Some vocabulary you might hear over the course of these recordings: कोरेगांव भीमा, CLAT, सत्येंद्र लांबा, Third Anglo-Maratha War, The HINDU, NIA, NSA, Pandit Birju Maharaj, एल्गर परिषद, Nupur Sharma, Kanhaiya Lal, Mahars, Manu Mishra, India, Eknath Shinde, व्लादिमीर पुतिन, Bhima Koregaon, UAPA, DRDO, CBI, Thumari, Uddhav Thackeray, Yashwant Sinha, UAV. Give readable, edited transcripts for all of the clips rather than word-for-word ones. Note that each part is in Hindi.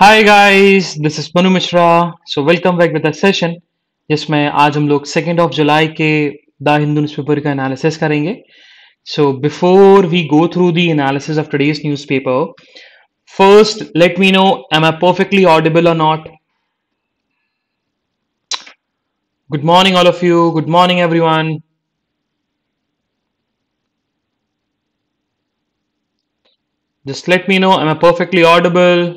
Hi guys, this is Manu Mishra. So welcome back with a session जिसमें आज हम लोग 2nd of July के द हिंदू न्यूज़पेपर का एनालिसिस करेंगे. So before we go through the analysis of today's newspaper, first let me know am I perfectly audible or not? Good morning all of you. Good morning everyone. Just let me know am I perfectly audible?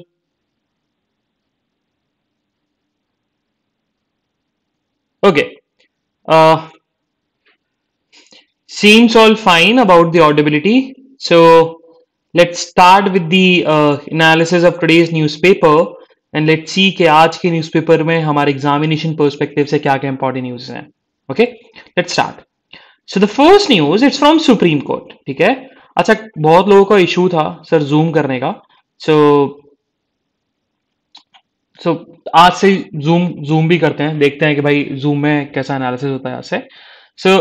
Okay, seems all fine about the audibility. So let's start with the analysis of today's newspaper and let's see कि आज के newspaper में हमारे examination perspective से क्या क्या important news हैं. Okay, let's start. So the first news it's from Supreme Court. ठीक है, अच्छा बहुत लोगों का issue था सर zoom करने का. So आज से zoom भी करते हैं, देखते हैं कि भाई zoom में कैसा एनालिसिस होता है आज से. So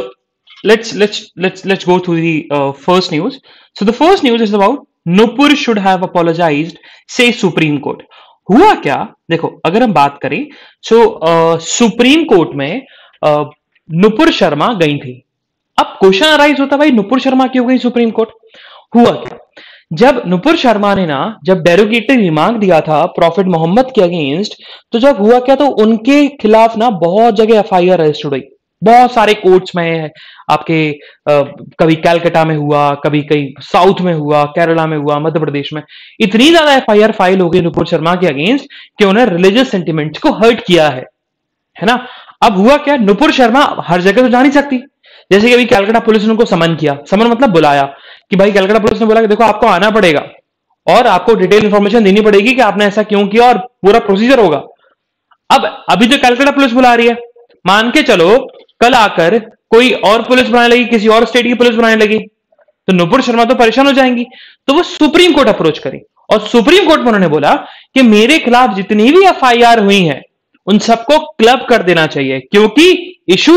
let's go through the first news. So the first news is about Nupur should have apologized, say Supreme Court. हुआ क्या देखो, अगर हम बात करें तो सुप्रीम कोर्ट में नुपुर शर्मा गई थी. अब क्वेश्चन अराइज होता भाई नुपुर शर्मा क्यों गई सुप्रीम कोर्ट, हुआ क्या? जब नुपुर शर्मा ने ना जब डेरोगेटरी रिमांड दिया था प्रॉफिट मोहम्मद के अगेंस्ट, तो जब हुआ क्या तो उनके खिलाफ ना बहुत जगह एफआईआर रजिस्टर्ड हुई, बहुत सारे कोर्ट्स में आपके कभी कलकत्ता में हुआ, कभी कहीं साउथ में हुआ, केरला में हुआ, मध्य प्रदेश में. इतनी ज्यादा एफआईआर फाइल हो गई नुपुर शर्मा के अगेंस्ट कि उन्हें रिलीजियस सेंटिमेंट्स को हर्ट किया है ना. अब हुआ क्या, नुपुर शर्मा हर जगह तो जा नहीं सकती. जैसे कि अभी कलकत्ता पुलिस ने उनको समन किया, समन मतलब बुलाया कि भाई कलकत्ता पुलिस ने बोला कि देखो आपको आना पड़ेगा और आपको डिटेल इंफॉर्मेशन देनी पड़ेगी कि आपने ऐसा क्यों किया और पूरा प्रोसीजर होगा. अब अभी जो कलकत्ता पुलिस बुला रही है, मान के चलो कल आकर कोई और पुलिस बुलाने लगी, किसी और स्टेट की पुलिस बुलाने लगी, तो नुपुर शर्मा तो परेशान हो जाएंगी. तो वो सुप्रीम कोर्ट अप्रोच करी और सुप्रीम कोर्ट में उन्होंने बोला कि मेरे खिलाफ जितनी भी एफआईआर हुई है उन सबको क्लब कर देना चाहिए क्योंकि इशू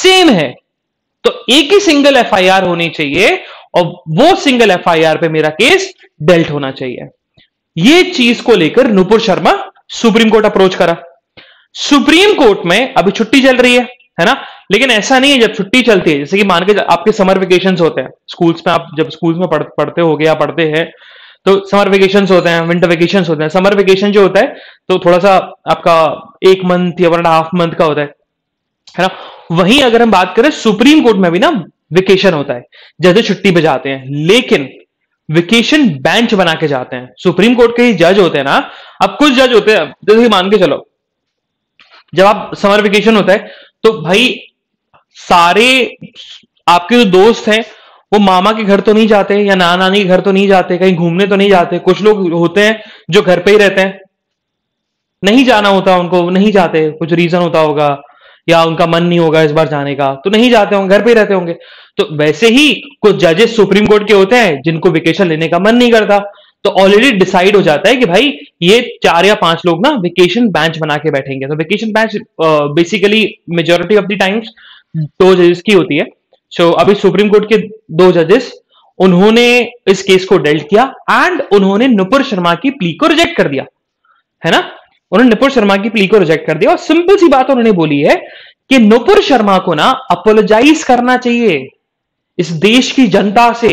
सेम है. तो एक ही सिंगल एफआईआर होनी चाहिए और वो सिंगल एफआईआर पे मेरा केस डेल्ट होना चाहिए. ये चीज को लेकर Nupur Sharma supreme court approach करा. सुप्रीम कोर्ट में अभी छुट्टी चल रही है ना, लेकिन ऐसा नहीं है जब छुट्टी चलती है, जैसे कि मान के आपके समर वेकेशंस होते हैं स्कूल्स में, आप जब स्कूल्स में पढ़ते हो गया पढ़ते हैं तो समर वेकेशंस होते हैं, विंटर वेकेशंस होते हैं. समर वेकेशन जो होता है तो थोड़ा सा आपका 1 मंथ या 1.5 मंथ का होता है ना. वहीं अगर हम बात करें सुप्रीम कोर्ट में भी ना वेकेशन होता है, जज छुट्टी पे जाते हैं लेकिन वेकेशन बेंच बना के जाते हैं. सुप्रीम कोर्ट के ही जज होते हैं ना, अब कुछ जज होते हैं जैसे मान के चलो जब आप समर वेकेशन होता है तो भाई सारे आपके जो दोस्त हैं वो मामा के घर तो नहीं जाते या नाना नानी के घर तो नहीं जाते, कहीं घूमने तो नहीं जाते. कुछ लोग होते हैं जो घर पे ही रहते हैं, नहीं जाना होता उनको, नहीं जाते, कुछ रीजन होता होगा या उनका मन नहीं होगा इस बार जाने का तो नहीं जाते होंगे, घर पे ही रहते होंगे. तो वैसे ही कुछ जजेस सुप्रीम कोर्ट के होते हैं जिनको वेकेशन लेने का मन नहीं करता, तो ऑलरेडी डिसाइड हो जाता है कि भाई ये 4 या 5 लोग ना वेकेशन बेंच बना के बैठेंगे. तो vacation bench basically majority of the times 2 जजेस की होती है. सो अभी सुप्रीम कोर्ट के 2 जजेस उन्होंने इस केस को डेल्ट किया एंड उन्होंने नुपुर शर्मा की प्ली को रिजेक्ट कर दिया है ना. उन्होंने नुपुर शर्मा की प्ली को रिजेक्ट कर दिया और सिंपल सी बात उन्होंने बोली है कि नुपुर शर्मा को ना अपोलोजाइज करना चाहिए इस देश की जनता से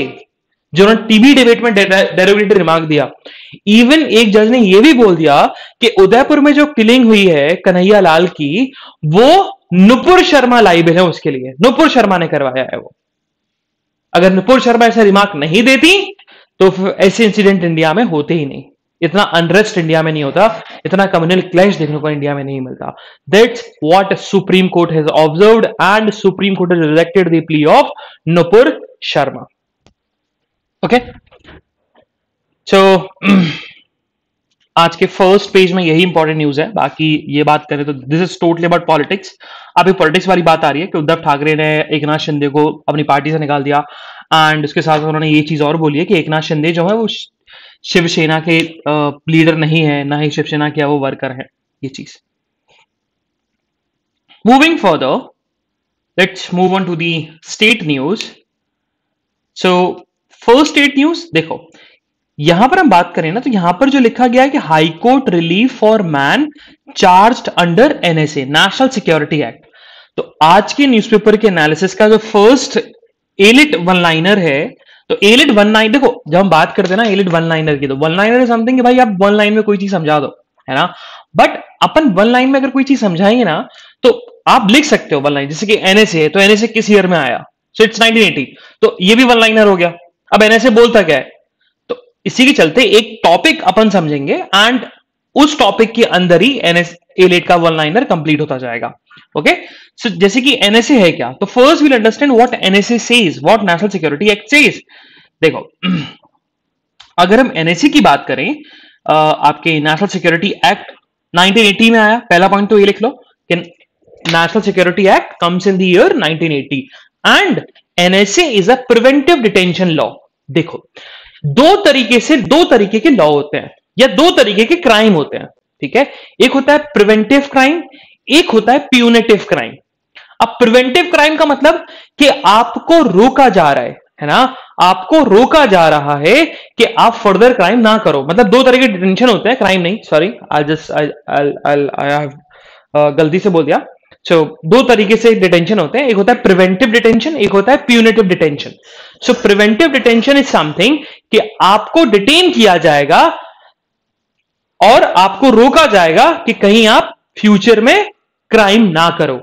जिन्होंने टीवी डिबेट में डेरोगेटरी रिमार्क दिया. इवन एक जज ने यह भी बोल दिया कि उदयपुर में जो किलिंग हुई है कन्हैया लाल की वो नुपुर शर्मा लाइबल है, उसके लिए नुपुर शर्मा ने करवाया है वो. अगर नुपुर शर्मा ऐसा रिमार्क नहीं देती तो ऐसे इंसिडेंट इंडिया में होते ही नहीं, इतना अनरेस्ट इंडिया में नहीं होता, इतना कम्युनल क्लैश देखने को इंडिया में नहीं मिलता. That's what supreme court has observed and supreme court has rejected the plea of Nupur Sharma. Okay, so आज के फर्स्ट पेज में यही इंपॉर्टेंट न्यूज है. बाकी ये बात करें तो this is totally about politics. अभी पॉलिटिक्स वाली बात आ रही है कि उद्धव ठाकरे ने एकनाथ शिंदे को अपनी पार्टी से निकाल दिया एंड उसके साथ उन्होंने ये चीज और बोली है कि एकनाथ शिंदे जो है वो शिवसेना के लीडर नहीं है, ना ही शिवसेना के वो वर्कर है. ये चीज moving further, let's move on to the state news. So first state news देखो, यहां पर हम बात करें ना तो यहां पर जो लिखा गया है कि high court relief for man charged under NSA national security act. तो आज के न्यूज़पेपर के एनालिसिस का जो फर्स्ट एलिट वन लाइनर है, तो एलिट वन लाइनर, देखो जब हम बात करते हैं ना एलिट वन लाइनर की, तो वन लाइनर समथिंग कि भाई आप वन लाइन में कोई चीज समझा दो, है ना। बट अपन वन लाइन में अगर कोई चीज समझाएंगे ना तो आप लिख सकते हो वन लाइन, जैसे कि एनएसए है तो एनएसए किस ईयर में आया, सो इट्स 1980, तो ये भी वन लाइनर हो गया। अब एनएसए बोलता क्या है, तो इसी के चलते एक टॉपिक अपन समझेंगे एंड उस टॉपिक के अंदर ही एनएसए एलिट का वन लाइनर कंप्लीट होता जाएगा। ओके, सो जैसे कि एनएसए है क्या, तो first will understand what NSA says, what national security act says. देखो अगर हम एनएसए की बात करें, आपके नेशनल सिक्योरिटी एक्ट 1980 में आया, पहला पॉइंट तो ये लिख लो कि national security act comes in the year 1980 and NSA is a preventive detention law. देखो दो तरीके के लॉ होते हैं या दो तरीके के क्राइम होते हैं, ठीक है। एक होता है प्रिवेंटिव क्राइम, एक होता है प्यूनेटिव क्राइम। अब प्रिवेंटिव क्राइम का मतलब कि आपको रोका जा रहा है ना, आपको रोका जा रहा है कि आप फर्दर क्राइम ना करो। मतलब दो तरह के डिटेंशन होते हैं, क्राइम नहीं, सॉरी गलती से बोल दिया। दो तरीके से डिटेंशन होते हैं, एक होता है प्रिवेंटिव डिटेंशन, एक होता है punitive detention. So preventive detention is something कि आपको डिटेन किया जाएगा और आपको रोका जाएगा कि कहीं आप फ्यूचर में क्राइम ना करो।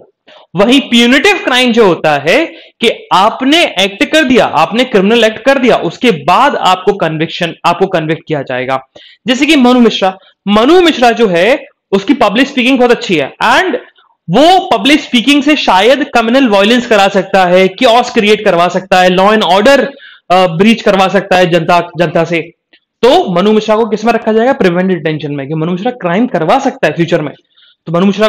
वही प्यूनेटिव क्राइम जो होता है कि आपने एक्ट कर दिया, आपने क्रिमिनल एक्ट कर दिया, उसके बाद आपको कन्विक्ट किया जाएगा। जैसे कि मनु मिश्रा जो है उसकी पब्लिक स्पीकिंग बहुत अच्छी है एंड वो पब्लिक स्पीकिंग से शायद कम्युनल वायलेंस करा सकता है, कियोस क्रिएट करवा सकता है, लॉ एंड ऑर्डर ब्रीच करवा सकता है जनता से। तो मनु मिश्रा को किस में रखा जाएगा, प्रिवेंटिव डिटेंशन में, कि मनु मिश्रा क्राइम करवा सकता है फ्यूचर में। तो मनु मिश्रा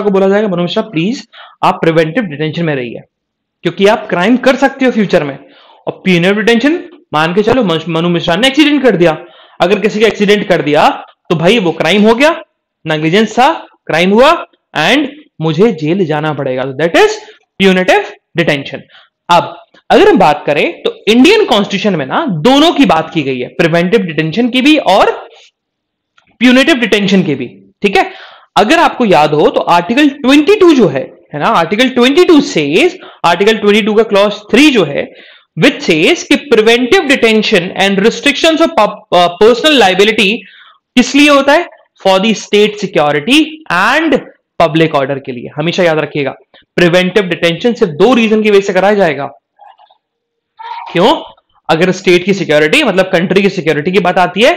को बोला जाएगा, मनु मिश्रा प्लीज आप प्रिवेंटिव डिटेंशन में रहिए क्योंकि आप क्राइम कर सकते हो फ्यूचर में। और प्यूनिटिव डिटेंशन मान के चलो, मनु मिश्रा ने एक्सीडेंट कर दिया, अगर किसी का एक्सीडेंट कर दिया तो भाई वो क्राइम हो गया, नेग्लिजेंस था, क्राइम हुआ एंड मुझे जेल जाना पड़ेगा, तो दैट इज प्यूनेटिव डिटेंशन। अब अगर हम बात करें तो इंडियन कॉन्स्टिट्यूशन में ना दोनों की बात की गई है, प्रिवेंटिव डिटेंशन की भी और प्यूनेटिव डिटेंशन की भी, ठीक है। अगर आपको याद हो तो आर्टिकल 22 जो है ना, आर्टिकल 22 सेज, आर्टिकल 22 का क्लॉज 3 जो है विच सेज कि preventive detention and restrictions of personal liability किस लिए होता है, for the state security and public order के लिए। हमेशा याद रखिएगा प्रिवेंटिव डिटेंशन सिर्फ दो रीजन की वजह से कराया जाएगा। क्यों, अगर स्टेट की सिक्योरिटी मतलब कंट्री की सिक्योरिटी की बात आती है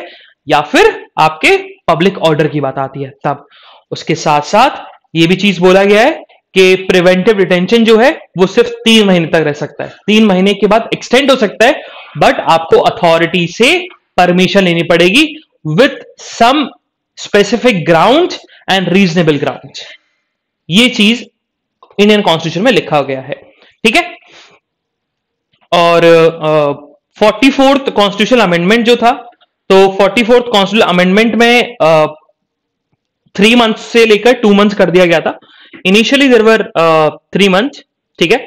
या फिर आपके पब्लिक ऑर्डर की बात आती है, तब। उसके साथ साथ यह भी चीज बोला गया है कि प्रिवेंटिव डिटेंशन जो है वो सिर्फ 3 महीने तक रह सकता है, 3 महीने के बाद एक्सटेंड हो सकता है, बट आपको अथॉरिटी से परमिशन लेनी पड़ेगी with some specific ground and reasonable ground. ये चीज इंडियन कॉन्स्टिट्यूशन में लिखा गया है, ठीक है। और 44th कॉन्स्टिट्यूशनल अमेंडमेंट जो था, तो 44th कॉन्स्टिट्यूशनल अमेंडमेंट में 3 मंथ से लेकर 2 मंथ कर दिया गया था। इनिशियली देयर वर 3 मंथ, ठीक है।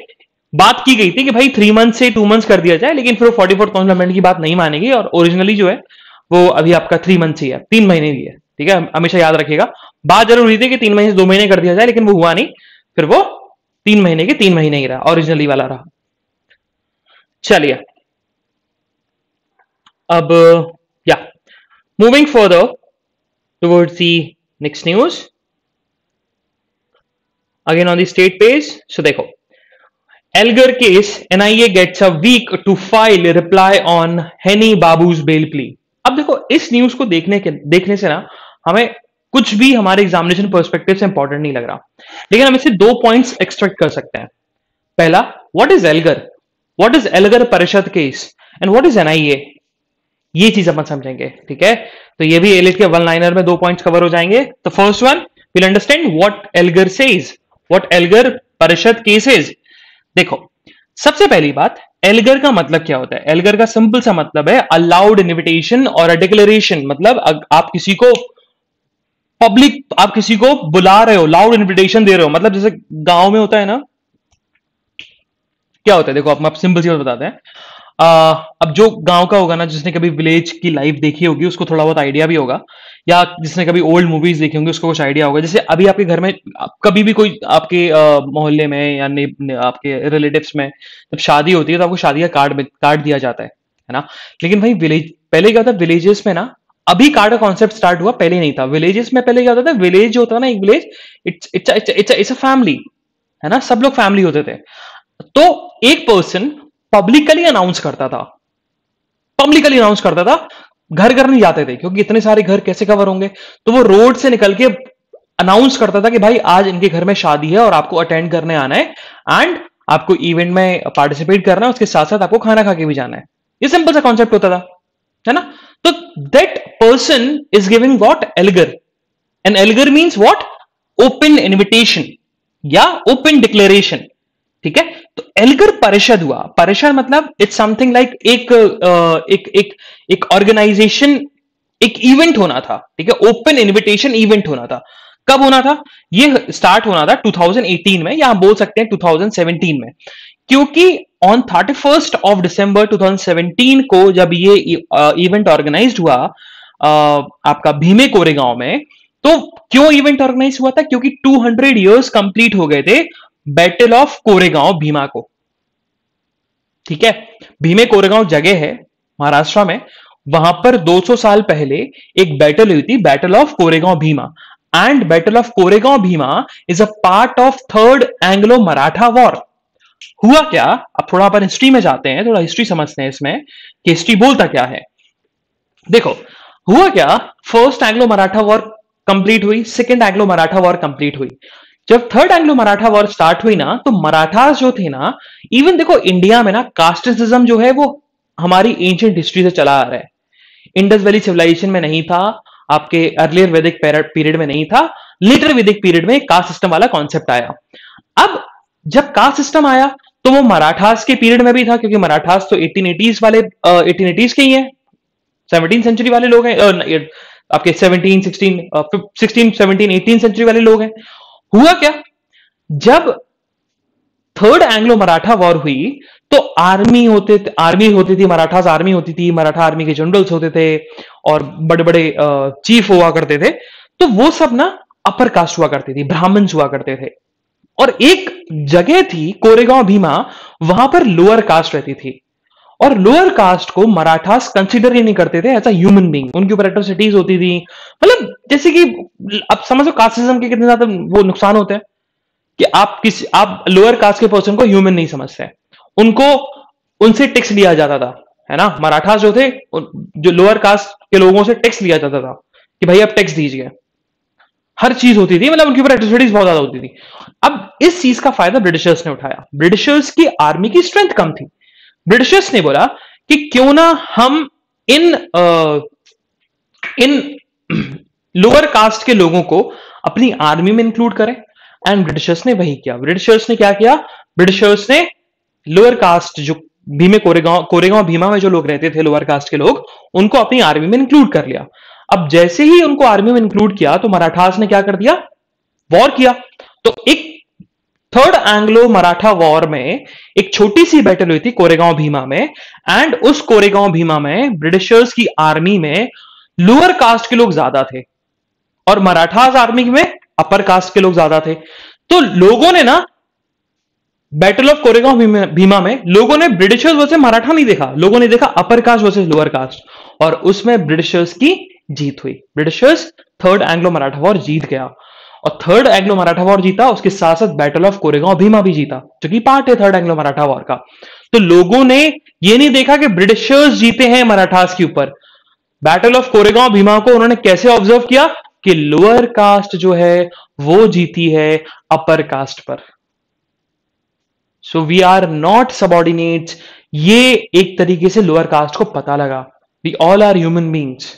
बात की गई थी कि भाई 3 मंथ से 2 मंथ कर दिया जाए, लेकिन फिर 44th कॉन्स्टिट्यूशनल अमेंडमेंट की बात नहीं मानेगी और ओरिजिनली जो है वो अभी आपका 3 मंथ ही है, 3 महीने ही है, ठीक है। हमेशा याद रखिएगा, बात जरूर हुई थी कि 3 महीने से 2 महीने कर दिया जाए, लेकिन वो हुआ नहीं, फिर वो 3 महीने के 3 महीने ही रहा, ओरिजिनली वाला रहा। चलिए अब या moving further towards the next news again on the state page. So देखो Elgar case, NIA gets a week to file reply on Hany Babu's bell plea. अब देखो इस न्यूज को देखने से ना हमें कुछ भी हमारे एग्जामिनेशन पर्सपेक्टिव से इंपॉर्टेंट नहीं लग रहा, लेकिन हम इससे 2 पॉइंट्स एक्सट्रैक्ट कर सकते हैं। पहला, what is एल्गर परिषद case and what is NIA, ये चीज अपन समझेंगे, ठीक है। तो ये भी एलिट के वन लाइनर में 2 पॉइंट्स कवर हो जाएंगे। तो first one will understand what एल्गर परिषद case is. देखो सबसे पहली बात, एल्गर का मतलब क्या होता है। एल्गर का सिंपल सा मतलब है अलाउड इनविटेशन और अ डिक्लेरेशन। मतलब आप किसी को बुला रहे हो, लाउड इनविटेशन दे रहे हो। मतलब जैसे गांव में होता है ना, क्या होता है देखो, आप सिंपल सी बात बताते हैं, अब जो गांव का होगा ना, जिसने कभी विलेज की लाइफ देखी होगी उसको थोड़ा बहुत आइडिया भी होगा, या जिसने कभी ओल्ड मूवीज देखी होंगी उसको कुछ आइडिया होगा। जैसे अभी आपके घर में कभी भी कोई आपके मोहल्ले में या आपके रिलेटिव्स में जब शादी होती है तो आपको शादी का कार्ड दिया जाता है ना। लेकिन भाई विलेज पहले क्या होता है, विलेजेस में ना अभी कार्ड का कॉन्सेप्ट स्टार्ट हुआ, पहले नहीं था। विलेजेस में पहले क्या होता था, विलेज जो होता ना, एक विलेज इट्स अ फैमिली है ना, सब लोग फैमिली होते थे। तो एक पर्सन पब्लिकली अनाउंस करता था, घर घर नहीं जाते थे क्योंकि इतने सारे घर कैसे कवर होंगे। तो वो रोड से निकल के अनाउंस करता था कि भाई आज इनके घर में शादी है और आपको अटेंड करने आना है एंड आपको इवेंट में पार्टिसिपेट करना है, उसके साथ साथ आपको खाना खा के भी जाना है। ये सिंपल सा कॉन्सेप्ट होता था है ना। तो that person is giving what, Elgar. And Elgar means what, open invitation या ओपन डिक्लेरेशन। ठीक है, तो एल्गर परिषद हुआ। परिषद मतलब इट्स समथिंग लाइक एक ऑर्गेनाइजेशन, एक इवेंट होना था। ठीक है, ओपन इनविटेशन इवेंट होना था। कब होना था? ये स्टार्ट होना था 2018 में, या हम बोल सकते हैं 2017 में, क्योंकि ऑन 31 दिसंबर 2017 को जब ये इवेंट ऑर्गेनाइज हुआ आपका भीमे कोरेगांव में, तो क्यों इवेंट ऑर्गेनाइज हुआ था? क्योंकि 200 ईयर्स कंप्लीट हो गए थे बैटल ऑफ कोरेगांव भीमा को। ठीक है, भीमे कोरेगांव जगह है महाराष्ट्र में, वहां पर 200 साल पहले एक बैटल हुई थी, battle of कोरेगांव भीमा। And battle of कोरेगांव भीमा is a part of third Anglo Maratha war. हुआ क्या, अब थोड़ा अपन हिस्ट्री में जाते हैं, थोड़ा हिस्ट्री समझते हैं इसमें कि हिस्ट्री बोलता क्या है। देखो हुआ क्या, first Anglo Maratha war complete हुई, second Anglo Maratha war complete हुई। जब third Anglo Maratha war start हुई ना, तो मराठास जो थे ना, इवन देखो इंडिया में ना कास्टिज्म जो है वो हमारी एंशिएंट हिस्ट्री से चला आ रहा है। इंडस वैली सिविलाइजेशन में नहीं था, आपके अर्लियर वैदिक पीरियड में नहीं था, लेटर वैदिक पीरियड में कास्ट सिस्टम वाला कॉन्सेप्ट आया। अब जब कास्ट सिस्टम आया तो वो मराठास के पीरियड में भी था, क्योंकि मराठास तो 1880s के ही है, 17th सेंचुरी वाले लोग हैं, आपके 17th, 16th, 17th, 18th century वाले लोग हैं। हुआ क्या, जब थर्ड एंग्लो मराठा वॉर हुई तो आर्मी होती थी, मराठास आर्मी होती थी, मराठा आर्मी के जनरल्स होते थे और बड़े बड़े चीफ हुआ करते थे। तो वो सब ना अपर कास्ट हुआ करते थे, ब्राह्मण्स हुआ करते थे। और एक जगह थी कोरेगांव भीमा, वहां पर लोअर कास्ट रहती थी, और लोअर कास्ट को मराठास कंसिडर ही नहीं करते थे एज अ ह्यूमन बीइंग। उनके ऊपर एट्रोसिटीज होती थी, मतलब जैसे कि आप समझो कास्टिज्म के कितने ज्यादा वो नुकसान होते हैं कि आप लोअर कास्ट के पर्सन को ह्यूमन नहीं समझते हैं। उनसे टैक्स लिया जाता था है ना, मराठास जो थे, जो लोअर कास्ट के लोगों से टैक्स लिया जाता था कि भाई आप टैक्स दीजिए, हर चीज होती थी, मतलब उनके ऊपर एट्रोसिटीज बहुत ज्यादा होती थी। अब इस चीज का फायदा ब्रिटिशर्स ने उठाया। ब्रिटिशर्स की आर्मी की स्ट्रेंथ कम थी, ब्रिटिशर्स ने बोला कि क्यों ना हम इन लोअर कास्ट के लोगों को अपनी आर्मी में इंक्लूड करें। एंड ब्रिटिशर्स ने वही किया। ब्रिटिशर्स ने क्या किया, ब्रिटिशर्स ने लोअर कास्ट जो भीमे कोरेगांव भीमा में जो लोग रहते थे, लोअर कास्ट के लोग, उनको अपनी आर्मी में इंक्लूड कर लिया। अब जैसे ही उनको आर्मी में इंक्लूड किया तो मराठास ने क्या कर दिया, वॉर किया। तो एक थर्ड एंग्लो मराठा वॉर में एक छोटी सी बैटल हुई थी कोरेगांव भीमा में, एंड उस कोरेगांव भीमा में ब्रिटिशर्स की आर्मी में लोअर कास्ट के लोग ज्यादा थे और मराठास आर्मी में अपर कास्ट के लोग ज्यादा थे। तो लोगों ने ना बैटल ऑफ कोरेगांव भीमा में लोगों ने ब्रिटिशर्स वर्सेस मराठा नहीं देखा, लोगों ने देखा upper caste versus lower caste, और उसमें ब्रिटिशर्स की जीत हुई। Britishers third Anglo Maratha war जीत गया, और थर्ड एंग्लो मराठा वॉर जीता, उसके साथ साथ बैटल ऑफ कोरेगांव भीमा भी जीता, जो कि पार्ट है थर्ड एंग्लो मराठा वॉर का। तो लोगों ने यह नहीं देखा कि ब्रिटिशर्स जीते हैं मराठास के ऊपर। बैटल ऑफ कोरेगांव भीमा को उन्होंने कैसे ऑब्जर्व किया कि लोअर कास्ट जो है वो जीती है अपर कास्ट पर। So we are not subordinates, ये एक तरीके से लोअर कास्ट को पता लगा। We all are human beings.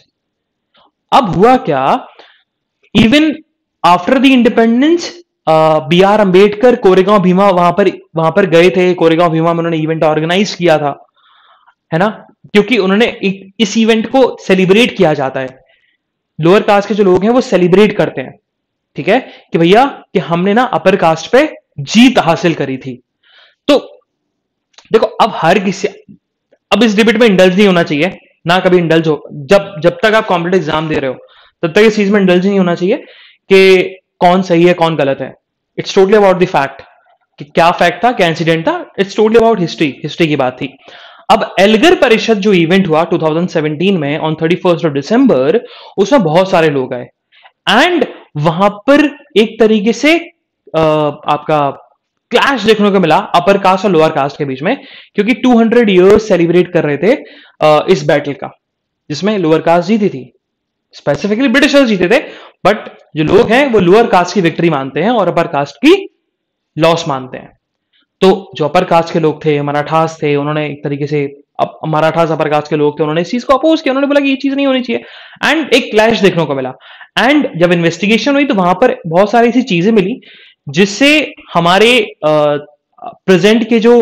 अब हुआ क्या, even after the independence B.R. Ambedkar कोरेगांव भीमा वहां पर गए थे, कोरेगांव भीमा में उन्होंने इवेंट ऑर्गेनाइज किया था है ना, क्योंकि उन्होंने इस इवेंट को सेलिब्रेट किया जाता है। लोअर कास्ट के जो लोग हैं वो सेलिब्रेट करते हैं, ठीक है, कि भैया कि हमने ना अपर कास्ट पे जीत हासिल करी थी। तो देखो अब हर किसी अब इस डिबेट में इंडल्ज नहीं होना चाहिए ना, कभी इंडल्ज हो, जब तक आप कॉम्पिटेटिव एग्जाम दे रहे हो तब तक इस चीज में इंडल्ज नहीं होना चाहिए कि कौन सही है कौन गलत है। It's totally about the fact कि क्या फैक्ट था क्या इंसिडेंट था, it's totally about history, history की बात थी। अब एल्गर परिषद जो इवेंट हुआ 2017 में ऑन 31 दिसंबर, उसमें बहुत सारे लोग आए एंड वहां पर एक तरीके से आपका क्लैश देखने को मिला अपर कास्ट और लोअर कास्ट के बीच में, क्योंकि 200 इयर्स सेलिब्रेट कर रहे थे इस बैटल का, जिसमें लोअर कास्ट जीती थी, स्पेसिफिकली ब्रिटिशर्स जीते थे, बट जो लोग हैं वो लोअर कास्ट की विक्ट्री मानते हैं और अपर कास्ट की लॉस मानते हैं। तो जो अपर कास्ट के लोग थे, मराठास थे, उन्होंने एक तरीके से, मराठास अपर कास्ट के लोग थे, उन्होंने इस चीज को अपोज किया, उन्होंने बोला कि ये चीज नहीं होनी चाहिए एंड एक क्लैश देखने को मिला। एंड जब इन्वेस्टिगेशन हुई तो वहां पर बहुत सारी ऐसी चीजें मिली जिससे हमारे प्रेजेंट के जो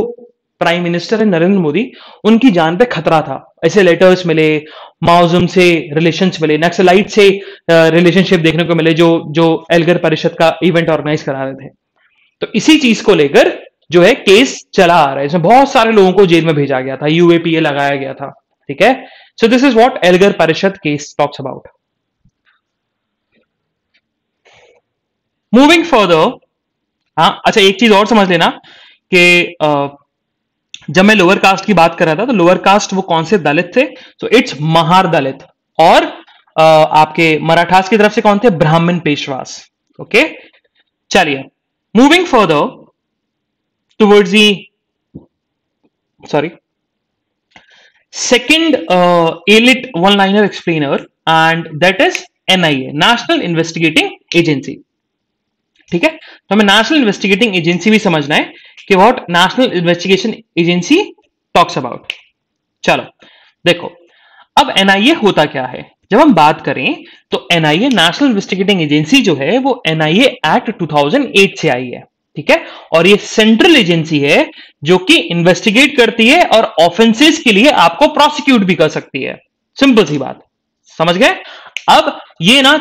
प्राइम मिनिस्टर है नरेंद्र मोदी, उनकी जान पे खतरा था। ऐसे लेटर्स मिले, माओइज्म से रिलेशंस मिले, नक्सलाइट से रिलेशनशिप देखने को मिले जो एल्गर परिषद का इवेंट ऑर्गेनाइज करा रहे थे। तो इसी चीज को लेकर जो है केस चला आ रहा है, इसमें बहुत सारे लोगों को जेल में भेजा गया था, यूएपीए लगाया गया था, ठीक है। So this is what एल्गर परिषद case talks about. Moving further, हाँ अच्छा एक चीज और समझ लेना कि जब मैं लोअर कास्ट की बात कर रहा था तो लोअर कास्ट वो कौन से दलित थे, सो इट्स महार दलित, और आपके मराठास की तरफ से कौन थे, ब्राह्मण पेशवास। ओके चलिए moving further towards the sorry second elite one liner explainer and that is NIA, national investigating agency, ठीक है। तो हमें नेशनल इन्वेस्टिगेटिंग एजेंसी भी समझना है कि what national investigation agency talks about. चलो देखो अब एनआईए होता क्या है। जब हम बात करें तो एनआईए नेशनल इन्वेस्टिगेटिंग एजेंसी जो है वो एनआईए एक्ट 2008 से आई है, ठीक है। और ये सेंट्रल एजेंसी है जो कि इन्वेस्टिगेट करती है और ऑफेंसेस के लिए आपको प्रोसिक्यूट भी कर सकती है, सिंपल सी बात, समझ गए। अब ये ना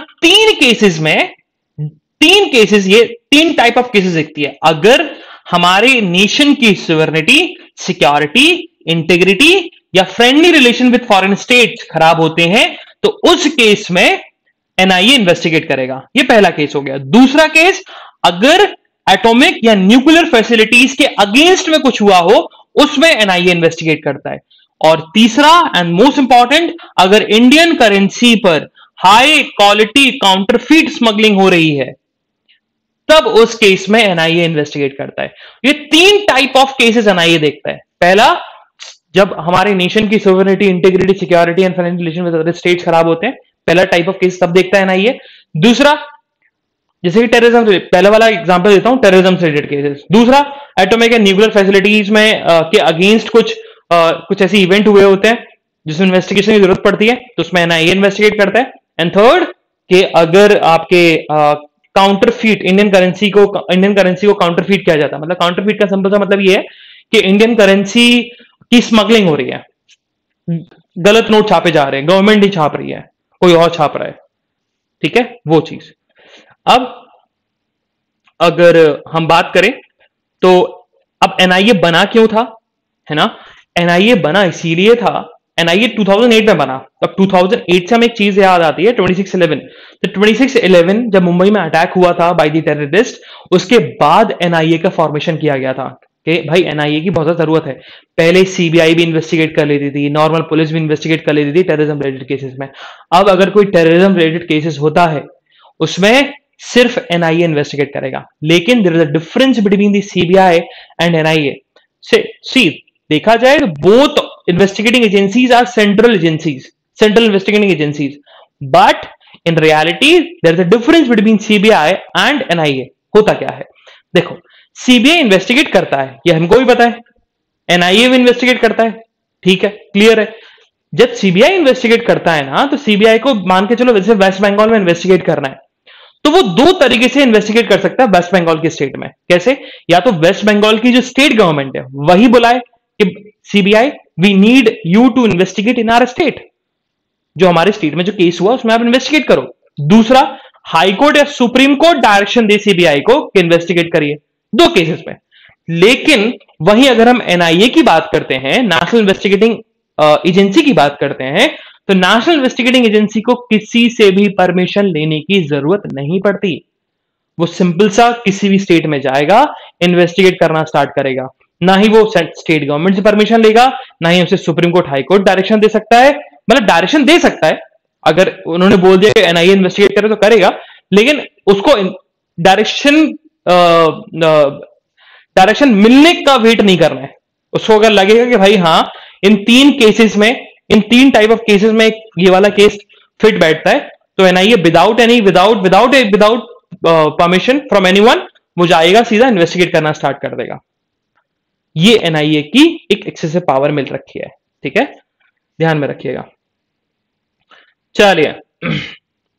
तीन टाइप ऑफ केसेस देखती है, अगर हमारे नेशन की सुवरेनिटी, सिक्योरिटी, इंटीग्रिटी या friendly relation with foreign states खराब होते हैं तो उस केस में एनआईए इन्वेस्टिगेट करेगा। ये पहला केस हो गया। दूसरा केस, अगर एटॉमिक या न्यूक्लियर फैसिलिटीज के अगेंस्ट में कुछ हुआ हो उसमें एनआईए इन्वेस्टिगेट करता है। और तीसरा एंड मोस्ट इंपॉर्टेंट, अगर इंडियन करेंसी पर हाई क्वालिटी काउंटरफीट स्मगलिंग हो रही है तब उस केस में एनआईए इन्वेस्टिगेट करता है। ये तीन टाइप ऑफ केसेस एनआईए देखता है। पहला, जब हमारे नेशन की sovereignty, integrity, security and financial relation with other states खराब होते हैं, पहला टाइप ऑफ केस तब देखता है एनआईए। दूसरा, जैसे कि टेररिज्म, पहला वाला एग्जांपल देता हूं, टेररिज्म से रिलेटेड केसेस। दूसरा, एटॉमिक एंड न्यूक्लियर फैसिलिटीज में के अगेंस्ट कुछ ऐसे इवेंट हुए होते हैं जिसमें इन्वेस्टिगेशन की जरूरत पड़ती है तो उसमें एनआईए इन्वेस्टिगेट करता है। एंड थर्ड के अगर आपके काउंटरफीट, इंडियन करेंसी को काउंटरफीट किया जाता है, मतलब काउंटरफीट का सिंपल सा मतलब ये है कि इंडियन करेंसी की स्मगलिंग हो रही है, गलत नोट छापे जा रहे हैं, गवर्नमेंट ही छाप रही है, कोई और छाप रहा है, ठीक है, वो चीज। अब अगर हम बात करें तो अब एनआईए बना क्यों था, है ना। एनआईए बना इसीलिए था, एनआईए 2008 में बना। अब 2008 से हमें एक चीज याद आती है, 26/11। तो 26/11 जब मुंबई में अटैक हुआ था बाय द टेररिस्ट, उसके बाद एनआईए का फॉर्मेशन किया गया था कि भाई एनआईए की बहुत ज्यादा जरूरत है। पहले सीबीआई भी इन्वेस्टिगेट कर लेती थी, नॉर्मल पुलिस भी इन्वेस्टिगेट कर लेती थी टेररिज्म रिलेटेड केसेस में। अब अगर कोई टेररिज्म रिलेटेड केसेस होता है उसमें सिर्फ एनआईए इन्वेस्टिगेट करेगा। लेकिन there is a difference between the CBI and NIA. See देखा जाए तो both investigating agencies are central investigating agencies, but in reality there is a difference between CBI and NIA. होता क्या है देखो, CBI investigate करता है, ये हमको भी पता है, NIA भी investigate करता है, ठीक है, क्लियर है। जब CBI investigate करता है ना तो CBI को मान के चलो वैसे वेस्ट बंगाल में investigate करना है तो वो दो तरीके से इन्वेस्टिगेट कर सकता है वेस्ट बंगाल की स्टेट में। कैसे, या तो वेस्ट बंगाल की जो स्टेट गवर्नमेंट है वही बुलाए कि CBI we need you to investigate in our state, जो हमारे स्टेट में जो केस हुआ उसमें आप इन्वेस्टिगेट करो। दूसरा, हाई कोर्ट या सुप्रीम कोर्ट डायरेक्शन दे सीबीआई को कि इन्वेस्टिगेट करिए, दो केसेस में। लेकिन वहीं अगर हम एनआईए की बात करते हैं, नेशनल इन्वेस्टिगेटिंग एजेंसी की बात करते हैं तो नेशनल इन्वेस्टिगेटिंग एजेंसी को किसी से भी परमिशन लेने की जरूरत नहीं पड़ती। वो सिंपल सा किसी भी स्टेट में जाएगा, इन्वेस्टिगेट करना स्टार्ट करेगा, ना ही वो स्टेट गवर्नमेंट से परमिशन लेगा, ना ही उसे supreme court high court direction दे सकता है। मतलब डायरेक्शन दे सकता है, अगर उन्होंने बोल दिया एनआईए इन्वेस्टिगेट करे तो करेगा, लेकिन उसको डायरेक्शन मिलने का वेट नहीं करना है। उसको अगर लगेगा कि भाई हाँ इन तीन टाइप ऑफ केसेस में ये वाला केस फिट बैठता है, तो NIA without permission from anyone वो जाएगा, सीधा इन्वेस्टिगेट करना स्टार्ट कर देगा। ये एनआईए की एक एक्सेसिव पावर मिल रखी है, ठीक है, ध्यान में रखिएगा। चलिए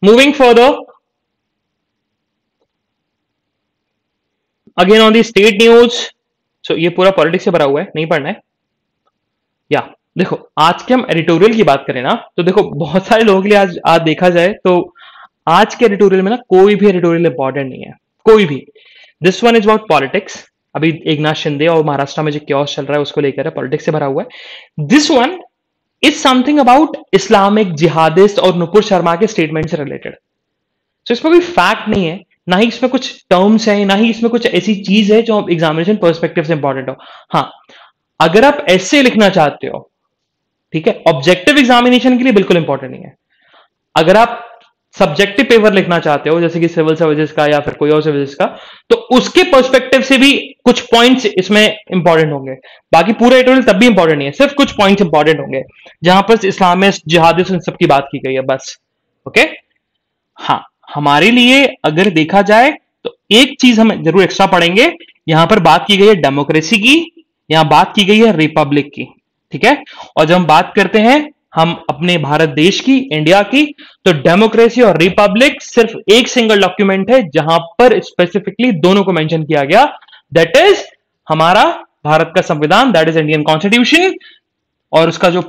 moving forward again on the state news. सो ये पूरा पॉलिटिक्स से भरा हुआ है, नहीं पढ़ना है। या देखो आज के हम एडिटोरियल की बात करें ना, तो देखो बहुत सारे लोगों के लिए आज देखा जाए तो आज के एडिटोरियल में ना कोई भी एडिटोरियल इंपॉर्टेंट नहीं है, कोई भी। This one is about politics. अभी एकनाथ शिंदे और महाराष्ट्र में जो क्योस चल रहा है उसको लेकर पॉलिटिक्स से भरा हुआ है। This one is something about Islamic jihadist और नुपुर शर्मा के स्टेटमेंट से रिलेटेड। सो इसमें कोई फैक्ट नहीं है, ना ही इसमें कुछ टर्म्स हैं, ना ही इसमें कुछ ऐसी चीज है जो एग्जामिनेशन पर्सपेक्टिव से इंपॉर्टेंट हो। हाँ अगर आप ऐसे लिखना चाहते हो, ठीक है, ऑब्जेक्टिव एग्जामिनेशन के लिए बिल्कुल इंपॉर्टेंट नहीं है। अगर आप सब्जेक्टिव पेपर लिखना चाहते हो जैसे कि सिविल सर्विसेज का या फिर कोई और सर्विसेज का, तो उसके पर्सपेक्टिव से भी कुछ पॉइंट्स इसमें इंपॉर्टेंट होंगे। बाकी पूरा एडिटोरियल तब भी इंपॉर्टेंट नहीं है, सिर्फ कुछ पॉइंट्स इंपॉर्टेंट होंगे जहां पर इस्लामिस्ट जिहादिस्ट इन सब की बात की गई है, बस। ओके हाँ, हमारे लिए अगर देखा जाए तो एक चीज हम जरूर एक्स्ट्रा पढ़ेंगे। यहां पर बात की गई है डेमोक्रेसी की, यहां बात की गई है रिपब्लिक की, ठीक है। और जब हम बात करते हैं हम अपने भारत देश की, इंडिया की, तो डेमोक्रेसी और रिपब्लिक सिर्फ एक सिंगल डॉक्यूमेंट है जहां पर स्पेसिफिकली दोनों को मेंशन किया गया। दैट इज हमारा भारत का संविधान, दैट इज इंडियन कॉन्स्टिट्यूशन। और उसका जो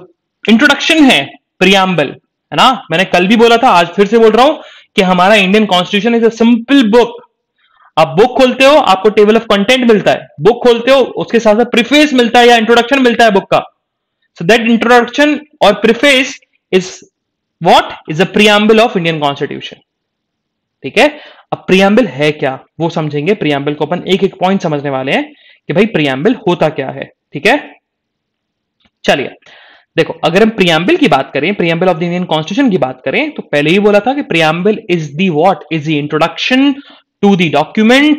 इंट्रोडक्शन है, प्रियम्बल, है ना, मैंने कल भी बोला था, आज फिर से बोल रहा हूं कि हमारा Indian constitution is a simple book. आप बुक खोलते हो, आपको टेबल ऑफ कंटेंट मिलता है, बुक खोलते हो उसके साथ साथ प्रीफेस मिलता है या इंट्रोडक्शन मिलता है बुक का। So that introduction or preface is what is a preamble of Indian Constitution, ठीक है। अब preamble है क्या वो समझेंगे, preamble को अपन एक एक पॉइंट समझने वाले हैं कि भाई preamble होता क्या है, ठीक है। चलिए देखो अगर हम preamble की बात करें, preamble of the Indian Constitution की बात करें, तो पहले ही बोला था कि preamble is the what is the introduction to the document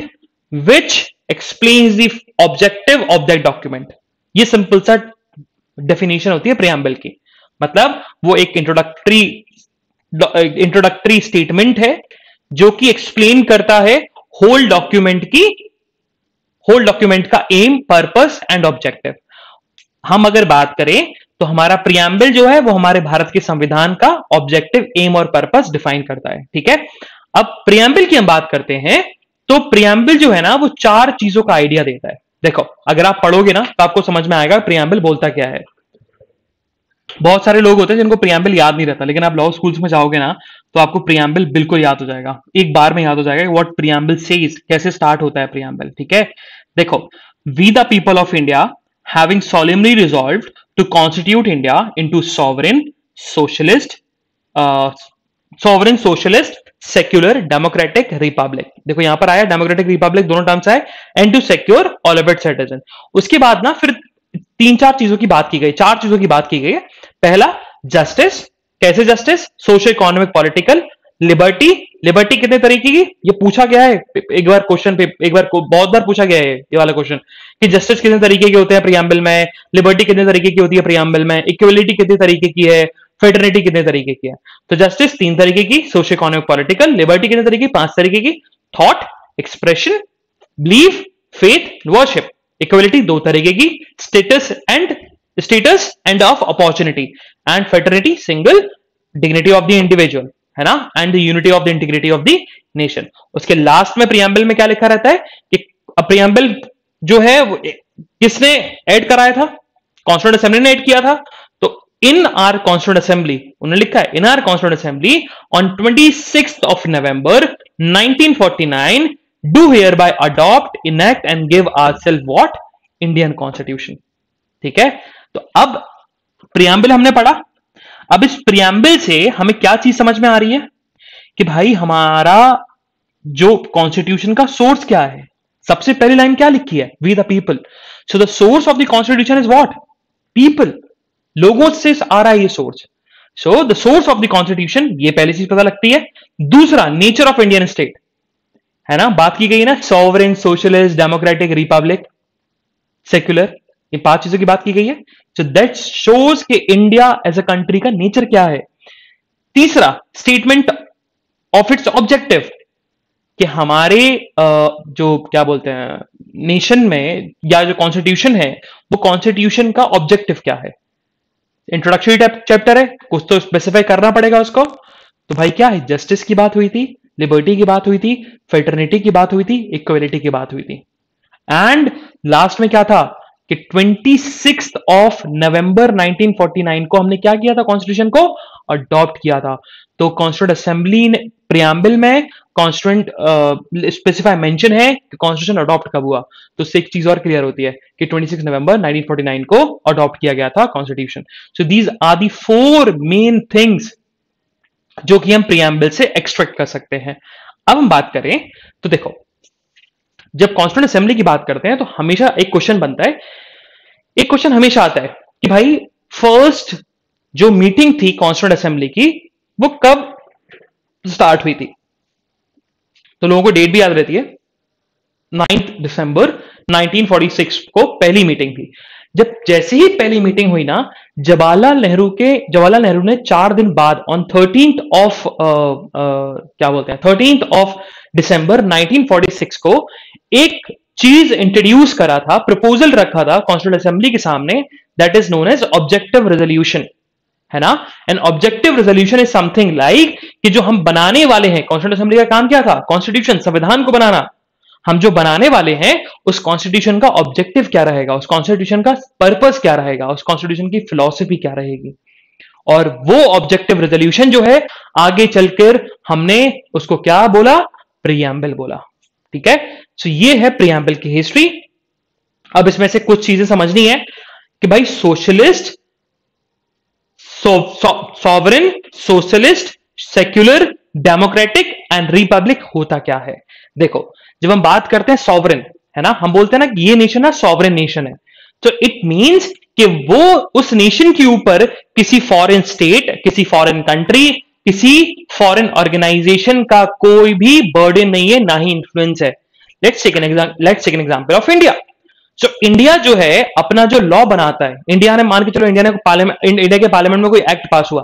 which explains the objective of that document। ये सिंपल सा डेफिनेशन होती है प्रियम्बल की, मतलब वो एक इंट्रोडक्टरी स्टेटमेंट है जो कि एक्सप्लेन करता है होल डॉक्यूमेंट की, होल डॉक्यूमेंट का एम, पर्पस एंड ऑब्जेक्टिव। हम अगर बात करें तो हमारा प्रियम्बल जो है वो हमारे भारत के संविधान का ऑब्जेक्टिव, एम और पर्पस डिफाइन करता है, ठीक है। अब प्रियम्बल की हम बात करते हैं तो प्रियम्बल जो है ना वो चार चीजों का आइडिया देता है। देखो अगर आप पढ़ोगे ना तो आपको समझ में आएगा प्रियम्बल बोलता क्या है। बहुत सारे लोग होते हैं जिनको प्रियम्बल याद नहीं रहता, लेकिन आप लॉ स्कूल्स में जाओगे ना तो आपको प्रियम्बल बिल्कुल याद हो जाएगा, एक बार में याद हो जाएगा व्हाट प्रियम्बल सेज, कैसे स्टार्ट होता है प्रियम्बल, ठीक है। देखो we the people of India having solemnly resolve to constitute India into sovereign socialist secular democratic republic. देखो यहां पर आया डेमोक्रेटिक रिपब्लिक, दोनों टर्म्स आए, and to secure all of its citizen. उसके बाद ना फिर चार चीजों की बात की गई है। पहला जस्टिस, कैसे justice, socio economic political. Liberty, liberty कितने तरीके की, ये पूछा गया है बहुत बार पूछा गया है ये वाला क्वेश्चन कि जस्टिस कितने तरीके के होते हैं प्रियम्बल में, लिबर्टी कितने तरीके की होती है प्रियम्बल में, इक्वलिटी कितने तरीके की है, फेटर्निटी कितने तरीके की है। तो जस्टिस 3 तरीके की, सोशो इकोनॉमिक पॉलिटिकल, लिबर्टी कितने तरीके की, 5 तरीके की, thought, expression, belief, faith, worship, equality 2 तरीके की, status and of opportunity, and fraternity single, dignity of the individual, है ना, and the unity of the integrity of the nation. उसके लास्ट में प्रियम्बल में क्या लिखा रहता है कि प्रियम्बल जो है किसने ऐड कराया था, कॉन्स्टिट्यूएंट असेंबली ने ऐड किया था। तो इन आर कॉन्स्टिट्यूएंट असेंबली उन्होंने लिखा है, in our constituent assembly on 26 November 1949 do hereby adopt, enact and give our self what Indian constitution, ठीक है। तो अब प्रियम्बल हमने पढ़ा। अब इस प्रियम्बल से हमें क्या चीज समझ में आ रही है कि भाई हमारा जो कॉन्स्टिट्यूशन का सोर्स क्या है। सबसे पहली लाइन क्या लिखी है? We the people. So the source of the constitution is what? People. लोगों से आ रहा है ये source. So the source of the constitution, ये पहली चीज पता लगती है। दूसरा, नेचर ऑफ इंडियन स्टेट, है ना, बात की गई ना, sovereign, socialist, democratic, republic, secular, ये पांच चीजों की बात की गई है। सो दैट शोज कि इंडिया एज अ कंट्री का नेचर क्या है। तीसरा, स्टेटमेंट ऑफ इट्स ऑब्जेक्टिव, कि हमारे जो क्या बोलते हैं नेशन में या जो कॉन्स्टिट्यूशन है वो कॉन्स्टिट्यूशन का ऑब्जेक्टिव क्या है। इंट्रोडक्टरी चैप्टर है, कुछ तो स्पेसिफाई करना पड़ेगा उसको। तो भाई क्या है? जस्टिस की बात हुई थी, लिबर्टी की बात हुई थी, फ्रेटर्निटी की बात हुई थी, इक्वालिटी की बात हुई थी। एंड लास्ट में क्या था कि 26 नवंबर 1949 को हमने क्या किया था? कॉन्स्टिट्यूशन को अडॉप्ट किया था। तो कॉन्स्टिट्यूट असेंबली ने प्रियम्बल में कॉन्स्टिट्यूएंट स्पेसिफाई मेंशन है कि कॉन्स्टिट्यूशन अडॉप्ट कब हुआ। तो एक चीज और क्लियर होती है कि 26 नवंबर 1949 को अडॉप्ट किया गया था constitution. So these are the four main things जो कि हम प्रियम्बल से एक्सट्रैक्ट कर सकते हैं। अब हम बात करें तो देखो, जब कॉन्स्टिट्यूएंट असेंबली की बात करते हैं तो हमेशा एक क्वेश्चन बनता है, एक क्वेश्चन हमेशा आता है कि भाई फर्स्ट जो मीटिंग थी कॉन्स्टिट्यूएंट असेंबली की वो कब स्टार्ट हुई थी। तो लोगों को डेट भी याद रहती है, 9 दिसंबर 1946 को पहली मीटिंग थी। जब जैसे ही पहली मीटिंग हुई ना, जवाहरलाल नेहरू ने 4 दिन बाद ऑन 13th ऑफ दिसंबर 1946 को एक चीज इंट्रोड्यूस करा था, प्रपोजल रखा था कॉन्स्टिट्यूट असेंबली के सामने, that is known as objective resolution, है ना। And objective resolution is something like कि जो हम बनाने वाले हैं, कॉन्स्टिट्यूट असेंबली का काम क्या था? कॉन्स्टिट्यूशन, संविधान को बनाना। हम जो बनाने वाले हैं उस कॉन्स्टिट्यूशन का ऑब्जेक्टिव क्या रहेगा, उस कॉन्स्टिट्यूशन का पर्पस क्या रहेगा, उस कॉन्स्टिट्यूशन की फिलॉसफी क्या रहेगी। और वो ऑब्जेक्टिव रेजोल्यूशन जो है आगे चलकर हमने उसको क्या बोला? प्रियम्बल बोला। ठीक है। सो ये है प्रियम्बल की हिस्ट्री। अब इसमें से कुछ चीजें समझनी है कि भाई socialist, sovereign, socialist, secular, democratic and republic होता क्या है। देखो, जब हम बात करते हैं सॉवरेन, है ना, हम बोलते हैं ना कि ये नेशन है सॉवरेन नेशन है, तो इट मींस कि वो उस नेशन के ऊपर किसी फॉरेन स्टेट, किसी फॉरेन कंट्री, किसी फॉरेन ऑर्गेनाइजेशन का कोई भी बर्डन नहीं है, ना ही इन्फ्लुएंस है। Let's take an example of India. So India जो है अपना जो लॉ बनाता है, इंडिया ने, मान के चलो इंडिया ने इंडिया के पार्लियामेंट में कोई एक्ट पास हुआ,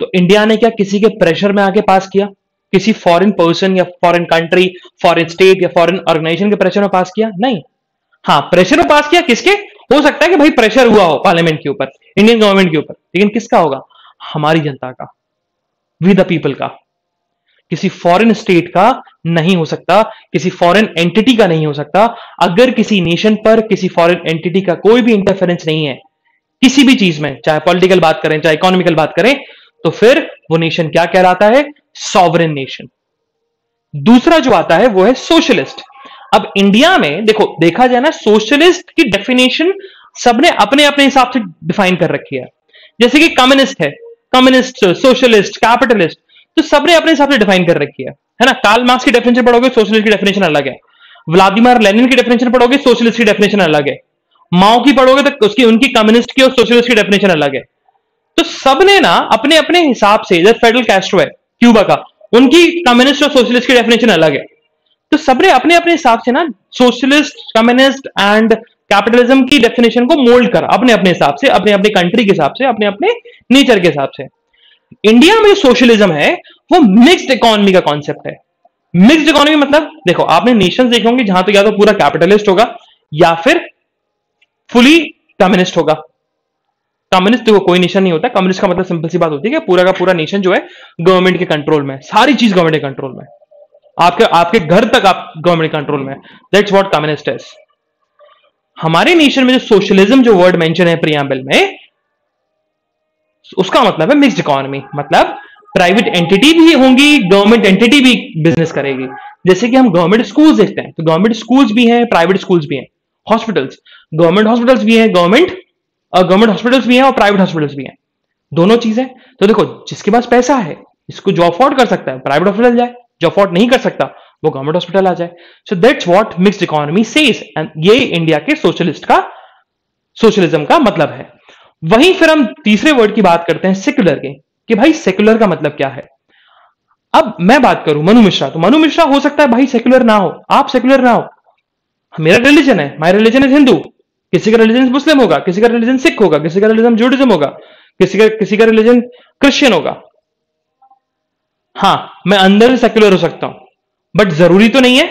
तो इंडिया ने क्या किसी के प्रेशर में आके पास किया? किसी फॉरेन पर्सन या फॉरेन कंट्री, फॉरेन स्टेट या फॉरेन ऑर्गेनाइजेशन के प्रेशर में पास किया? नहीं। हाँ, प्रेशर में पास किया किसके? हो सकता है कि भाई प्रेशर हुआ हो पार्लियामेंट के ऊपर, इंडियन गवर्नमेंट के ऊपर, लेकिन किसका होगा? हमारी जनता का, वी द पीपल का। किसी फॉरेन स्टेट का नहीं हो सकता, किसी फॉरेन एंटिटी का नहीं हो सकता। अगर किसी नेशन पर किसी फॉरेन एंटिटी का कोई भी इंटरफेरेंस नहीं है किसी भी चीज में, चाहे पॉलिटिकल बात करें, चाहे इकोनॉमिकल बात करें, तो फिर वो नेशन क्या कहलाता है? Sovereign nation. दूसरा जो आता है वो है सोशलिस्ट। अब इंडिया में देखो, देखा जाए ना, सोशलिस्ट की डेफिनेशन सबने अपने अपने हिसाब से डिफाइन कर रखी है। जैसे कि कम्युनिस्ट है, कम्युनिस्ट, सोशलिस्ट, कैपिटलिस्ट, तो सबने अपने हिसाब से डिफाइन कर रखी है ना। कार्ल मार्क्स की डेफिनेशन पढ़ोगे, सोशलिस्ट की डेफिनेशन अलग है। व्लादिमीर लेनिन की डेफिनेशन पढ़ोगे, सोशलिस्ट की डेफिनेशन अलग है। माओ की पढ़ोगे तो उसकी, उनकी कम्युनिस्ट की और सोशलिस्ट की डेफिनेशन अलग है। तो सबने ना अपने अपने हिसाब से, जैसे फेडरल कैस्ट्रो है क्यूबा का, उनकी कम्युनिस्ट और सोशलिस्ट की डेफिनेशन अलग है। तो सबने अपने अपने हिसाब से ना सोशलिस्ट, कम्युनिस्ट एंड कैपिटलिज्म की डेफिनेशन को मोल्ड कर अपने अपने हिसाब से, अपने अपने कंट्री के हिसाब से, अपने अपने नेचर के हिसाब से। इंडिया में सोशलिज्म है वो मिक्स्ड इकोनॉमी का कॉन्सेप्ट है। मिक्स्ड इकोनॉमी मतलब देखो, आपने नेशन देखे होंगे जहां तो या तो पूरा कैपिटलिस्ट होगा या फिर फुली कम्युनिस्ट होगा। कम्युनिस्ट तो कोई नेशन नहीं होता। कम्युनिस्ट का मतलब सिंपल सी बात होती है कि पूरा का पूरा नेशन जो है गवर्नमेंट के कंट्रोल में, सारी चीज गवर्नमेंट के कंट्रोल में, आपके घर तक आप गवर्नमेंट कंट्रोल में। That's what communist is. हमारे नेशन में जो सोशलिज्म जो वर्ड मेंशन है प्रियम्बल में, उसका मतलब है मिक्स्ड इकोनॉमी, मतलब प्राइवेट एंटिटी भी होंगी, गवर्नमेंट एंटिटी भी बिजनेस करेगी। जैसे कि हम गवर्नमेंट स्कूल्स देखते हैं तो गवर्नमेंट स्कूल्स भी हैं, प्राइवेट स्कूल्स भी हैं। हॉस्पिटल्स, गवर्नमेंट हॉस्पिटल्स भी हैं, गवर्नमेंट गवर्नमेंट हॉस्पिटल्स भी हैं और प्राइवेट हॉस्पिटल्स भी हैं, दोनों चीजें। तो देखो जिसके पास पैसा है इसको जो अफोर्ड कर सकता है प्राइवेट हॉस्पिटल जाए, जो अफोर्ड नहीं कर सकता वो गवर्नमेंट हॉस्पिटल आ जाए। So that's what mixed economy says, and ये इंडिया के सोशलिस्ट का सोशलिज्म का मतलब है। वहीं फिर हम तीसरे वर्ड की बात करते हैं सेक्युलर के, कि भाई सेक्युलर का मतलब क्या है। अब मैं बात करूं मनु मिश्रा, तो मनु मिश्रा हो सकता है भाई सेक्युलर ना हो, आप सेक्युलर ना हो, मेरा रिलीजन है, माय रिलीजन इज हिंदू, किसी का रिलीजन मुस्लिम होगा, किसी का रिलीजन सिख होगा, किसी का रिलीजन ज्यूडिज्म होगा, किसी का रिलीजन क्रिश्चियन होगा। हाँ मैं अंदर सेक्युलर हो सकता हूं, बट जरूरी तो नहीं है,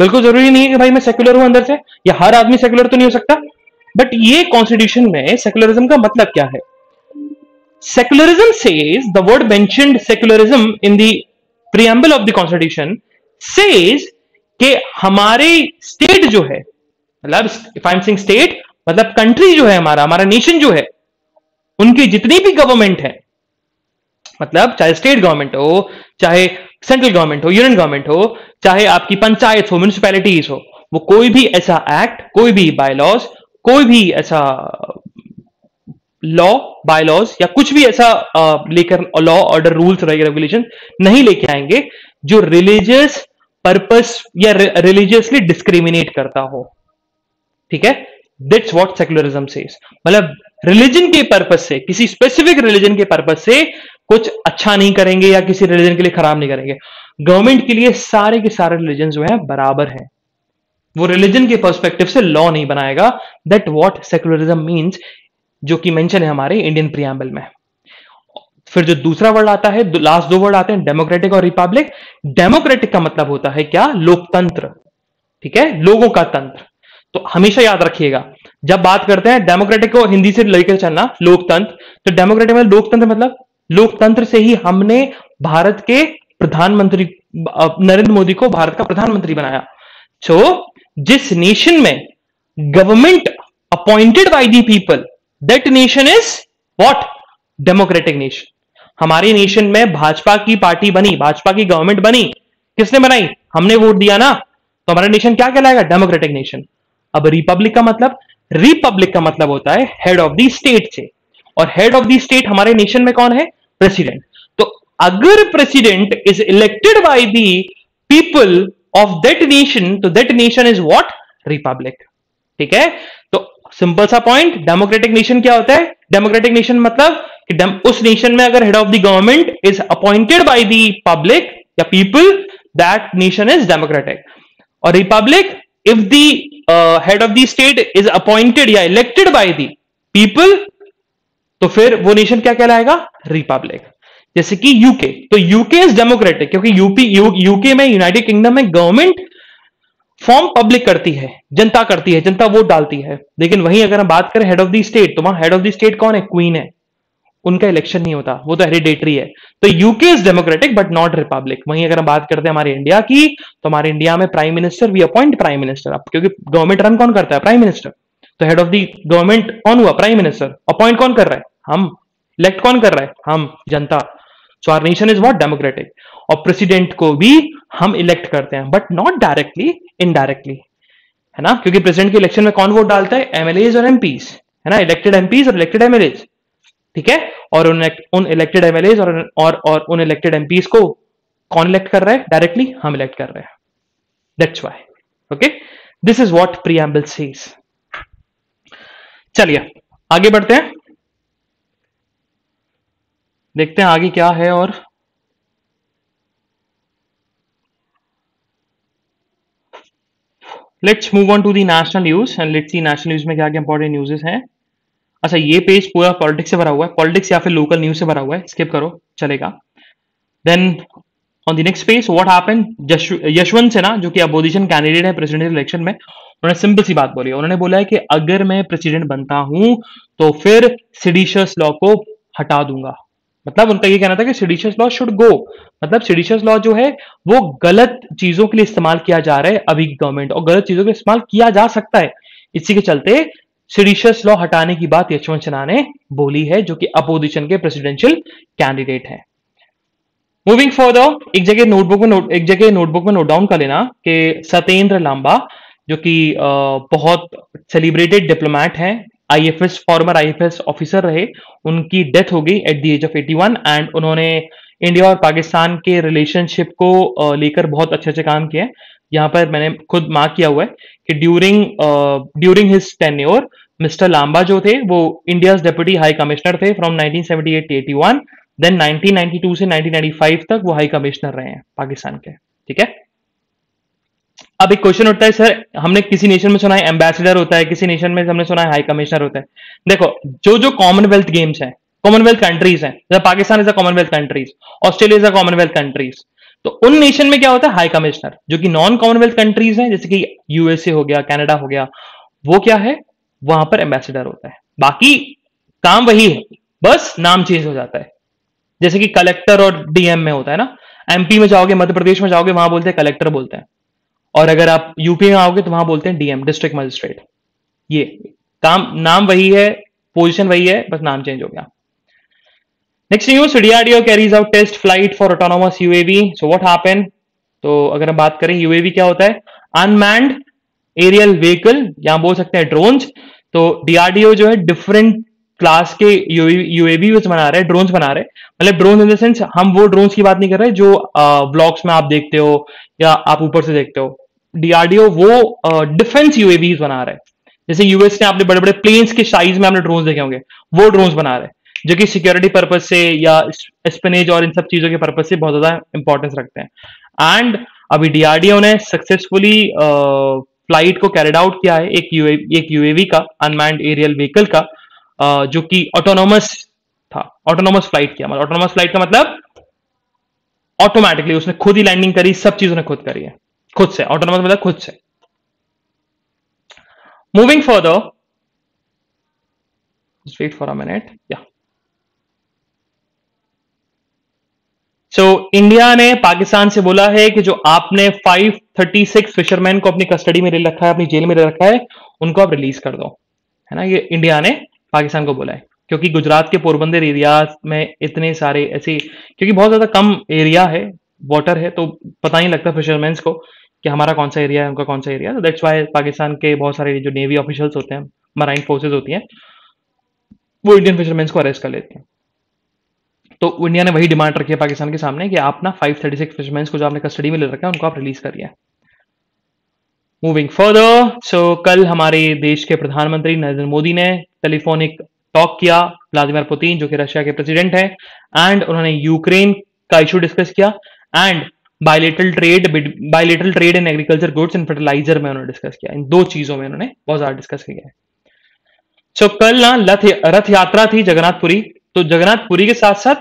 बिल्कुल जरूरी नहीं है कि भाई मैं सेक्युलर हूं अंदर से, या हर आदमी सेक्युलर तो नहीं हो सकता। बट ये कॉन्स्टिट्यूशन में सेक्युलरिज्म का मतलब क्या है। Secularism says, the word mentioned secularism in the preamble of the constitution says कि हमारे स्टेट जो है, मतलब if I am saying state मतलब कंट्री जो है, हमारा नेशन जो है, उनकी जितनी भी गवर्नमेंट है, मतलब चाहे स्टेट गवर्नमेंट हो, चाहे सेंट्रल गवर्नमेंट हो, यूनियन गवर्नमेंट हो, चाहे आपकी पंचायत हो, म्यूनिसिपैलिटीज हो, वो कोई भी ऐसा एक्ट, कोई भी बायलॉज, कोई भी ऐसा लॉ बायलॉज या कुछ भी ऐसा लेकर लॉ ऑर्डर रूल्स रेगुलेशन नहीं लेके आएंगे जो रिलीजियस पर्पस या रिलीजियसली डिस्क्रिमिनेट करता हो। ठीक है, दैट्स व्हाट सेक्युलरिज्म सेज, मतलब रिलीजन के पर्पस से, किसी स्पेसिफिक रिलीजन के पर्पस से कुछ अच्छा नहीं करेंगे या किसी रिलीजन के लिए खराब नहीं करेंगे। गवर्नमेंट के लिए सारे के सारे रिलीजन जो है बराबर है, वो रिलीजन के पर्सपेक्टिव से लॉ नहीं बनाएगा। दैट व्हाट सेक्युलरिज्म मींस, जो कि मेंशन है हमारे इंडियन प्रीएम्बल में। फिर जो दूसरा वर्ड आता है, लास्ट दो वर्ड आते हैं डेमोक्रेटिक और रिपब्लिक। डेमोक्रेटिक का मतलब होता है क्या, लोकतंत्र, ठीक है, लोगों का तंत्र। तो हमेशा याद रखिएगा जब बात करते हैं डेमोक्रेटिक को हिंदी से लेकर चलना लोकतंत्र, तो डेमोक्रेटिक में लोकतंत्र मतलब लोकतंत्र से ही हमने भारत के प्रधानमंत्री नरेंद्र मोदी को भारत का प्रधानमंत्री बनाया। सो जिस नेशन में government appointed by the people, that nation is what, democratic nation. हमारे नेशन में भाजपा की पार्टी बनी, भाजपा की गवर्नमेंट बनी, किसने बनाई, हमने वोट दिया ना, तो हमारा नेशन क्या कहलाएगा, डेमोक्रेटिक नेशन। अब रिपब्लिक का मतलब, रिपब्लिक का मतलब होता है हेड ऑफ द स्टेट से, और हेड ऑफ द स्टेट हमारे नेशन में कौन है, प्रेसिडेंट। तो अगर president is elected by the people of that nation, तो that nation is what, republic. ठीक है, तो सिंपल सा पॉइंट, डेमोक्रेटिक नेशन क्या होता है, डेमोक्रेटिक नेशन मतलब कि उस नेशन में अगर head of the government is appointed by the public या people, that nation is democratic. और republic, if the head of the state is appointed या इलेक्टेड बाय द पीपल, तो फिर वो नेशन क्या कहलाएगा, रिपब्लिक। जैसे कि यूके, तो यूके इज डेमोक्रेटिक, क्योंकि यूके में, यूनाइटेड किंगडम में गवर्नमेंट फॉर्म पब्लिक करती है, जनता करती है, जनता वोट डालती है। लेकिन वहीं अगर हम बात करें हेड ऑफ द स्टेट, तो वहां हेड ऑफ द स्टेट कौन है, क्वीन है, उनका इलेक्शन नहीं होता, वो तो हेरिडेटरी है। तो UK is democratic but not republic. वहीं अगर हम बात करते हैं हमारे इंडिया की, तो हमारे इंडिया में prime minister, we appoint prime minister, क्योंकि गवर्नमेंट रन कौन करता है, प्राइम मिनिस्टर। तो हेड ऑफ द गवर्नमेंट कौन हुआ, प्राइम मिनिस्टर। अपॉइंट कौन कर रहा है, हम। इलेक्ट कौन कर रहा है, हम, जनता। So our nation is what, democratic. और प्रेसिडेंट को भी हम इलेक्ट करते हैं, बट नॉट डायरेक्टली, इनडायरेक्टली, है ना, क्योंकि प्रेसिडेंट के इलेक्शन में कौन वोट डालता है, एमएलएज और एमपीज, है ना, इलेक्टेड एमपीज और इलेक्टेड एमएलएज। ठीक है, और उन इलेक्टेड एमएलएज और उन इलेक्टेड एमपीज को कौन इलेक्ट कर रहा है, डायरेक्टली हम इलेक्ट कर रहे हैं। That's why, okay, this is what preamble says. चलिए आगे बढ़ते हैं, देखते हैं आगे क्या है। और let's move on to the national news and let's see national news में क्या क्या इंपॉर्टेंट न्यूज़ हैं। अच्छा, ये पेज पूरा पॉलिटिक्स से भरा हुआ है, पॉलिटिक्स या फिर लोकल न्यूज से भरा हुआ है, स्किप करो, चलेगा। Then on the next page what happened, Yashwant Sinha जो कि अपोजिशन कैंडिडेट है प्रेसिडेंट इलेक्शन में, उन्होंने सिंपल सी बात बोली, उन्होंने बोला है कि अगर मैं प्रेसिडेंट बनता हूं तो फिर सिडिशियस लॉ को हटा दूंगा। मतलब उनका ये कहना था कि सिडिशियस लॉ शुड गो, मतलब सिडिशियस लॉ जो है वो गलत चीजों के लिए इस्तेमाल किया जा रहा है अभी गवर्नमेंट, और गलत चीजों के इस्तेमाल किया जा सकता है, इसी के चलते सिडिशियस लॉ हटाने की बात यशवंत सिन्हा ने बोली है, जो कि अपोजिशन के प्रेसिडेंशियल कैंडिडेट है। मूविंग फॉरवर्ड, एक जगह नोटबुक में, एक जगह नोटबुक में नोट डाउन कर लेना कि सत्येंद्र लांबा जो कि बहुत सेलिब्रेटेड डिप्लोमैट हैं आईएफएस फॉर्मर आईएफएस ऑफिसर रहे, उनकी डेथ हो गई at the age of 81 and उन्होंने इंडिया और पाकिस्तान के रिलेशनशिप को लेकर बहुत अच्छे अच्छे काम किए। यहाँ पर मैंने खुद मार्क किया हुआ है कि during his tenure mister Lamba जो थे वो इंडियाज डेप्यूटी हाई कमिश्नर थे फ्रॉम 1978 टू 81, देन 1992 से 1995 तक वो हाई कमिश्नर रहे हैं पाकिस्तान के। ठीक है, अब एक क्वेश्चन उठता है सर हमने किसी नेशन में सुना है एम्बेसडर होता है, किसी नेशन में हमने सुना है हाई कमिश्नर होता है। देखो जो कॉमनवेल्थ गेम्स हैं, कॉमनवेल्थ कंट्रीज हैं, Pakistan is a Commonwealth countries, Australia is a Commonwealth countries, तो उन नेशन में क्या होता है हाई कमिश्नर। जो कि नॉन कॉमनवेल्थ कंट्रीज हैं जैसे कि यूएसए हो गया, कनाडा हो गया, वो क्या है वहां पर एम्बेसडर होता है, बाकी काम वही है बस नाम चेंज हो जाता है। जैसे कि कलेक्टर और डीएम में होता है ना, एमपी में जाओगे, मध्य प्रदेश में जाओगे वहां बोलते हैं कलेक्टर बोलते हैं, और अगर आप यूपी में आओगे तो वहां बोलते हैं डीएम डिस्ट्रिक्ट मजिस्ट्रेट। ये काम नाम वही है, पोजीशन वही है, बस नाम चेंज हो गया। Next news, DRDO carries out test flight for autonomous UAV, so what happened. तो अगर हम बात करें यूएवी क्या होता है, अनमैन्ड एरियल व्हीकल, यहां बोल सकते हैं ड्रोन्स। तो डीआरडीओ जो है डिफरेंट क्लास के यूएवी बना रहे हैं, ड्रोन्स बना रहे हैं, मतलब ड्रोन इन द सेंस हम वो ड्रोन्स की बात नहीं कर रहे जो व्लॉग्स में आप देखते हो या आप ऊपर से देखते हो। डीआरडीओ वो डिफेंस यूएवी बना रहे हैं, जैसे यूएस ने आपने बड़े बड़े प्लेन्स के साइज में आपने ड्रोन्स देखे होंगे, वो ड्रोन्स बना रहे हैं जो कि सिक्योरिटी पर्पज से या स्पिनेज और इन सब चीजों के पर्पज से बहुत ज्यादा इंपॉर्टेंस रखते हैं। एंड अभी डीआरडीओ ने सक्सेसफुली फ्लाइट को कैरिड आउट किया है एक यूएवी का, अनमैन्ड एरियल व्हीकल का, जो कि ऑटोनोमस था। ऑटोनोमस फ्लाइट किया, मतलब ऑटोनोमस फ्लाइट का मतलब ऑटोमेटिकली उसने खुद ही लैंडिंग करी, सब चीज उसने खुद करी है, खुद से। ऑटोनोमस मतलब खुद से। Moving further, just wait for a minute. Yeah so India ने पाकिस्तान से बोला है कि जो आपने 536 फिशरमैन को अपनी कस्टडी में ले रखा है, अपनी जेल में ले रखा है, उनको आप रिलीज कर दो, है ना। ये इंडिया ने पाकिस्तान को बोला है क्योंकि गुजरात के पोरबंदर एरिया में इतने सारे ऐसे, क्योंकि बहुत ज्यादा कम एरिया है, वाटर है, तो पता नहीं लगता फिशरमैन्स को कि हमारा कौन सा एरिया है, उनका कौन सा एरिया। तो दैट्स व्हाई पाकिस्तान के बहुत सारे जो नेवी ऑफिशियल्स होते हैं, मराइन फोर्सेज होती हैं, वो इंडियन फिशरमैन्स को अरेस्ट कर लेते हैं। तो इंडिया ने वही डिमांड रखी है पाकिस्तान के सामने कि आप ना 536 फिशरमैन्स को जो आपने कस्टडी में ले रखा है उनको आप रिलीज करिए। मूविंग फर्दर, सो कल हमारे देश के प्रधानमंत्री नरेंद्र मोदी ने टेलीफोनिक टॉक किया व्लादिमीर पुतिन जो कि रशिया के प्रेसिडेंट है, एंड उन्होंने यूक्रेन का इशू डिस्कस किया and bilateral trade in agriculture goods and fertiliser में उन्होंने डिस्कस किया। इन दो चीजों में उन्होंने बहुत ज्यादा डिस्कस किया है। सो कल ना रथ यात्रा थी जगन्नाथपुरी, तो जगन्नाथपुरी के साथ साथ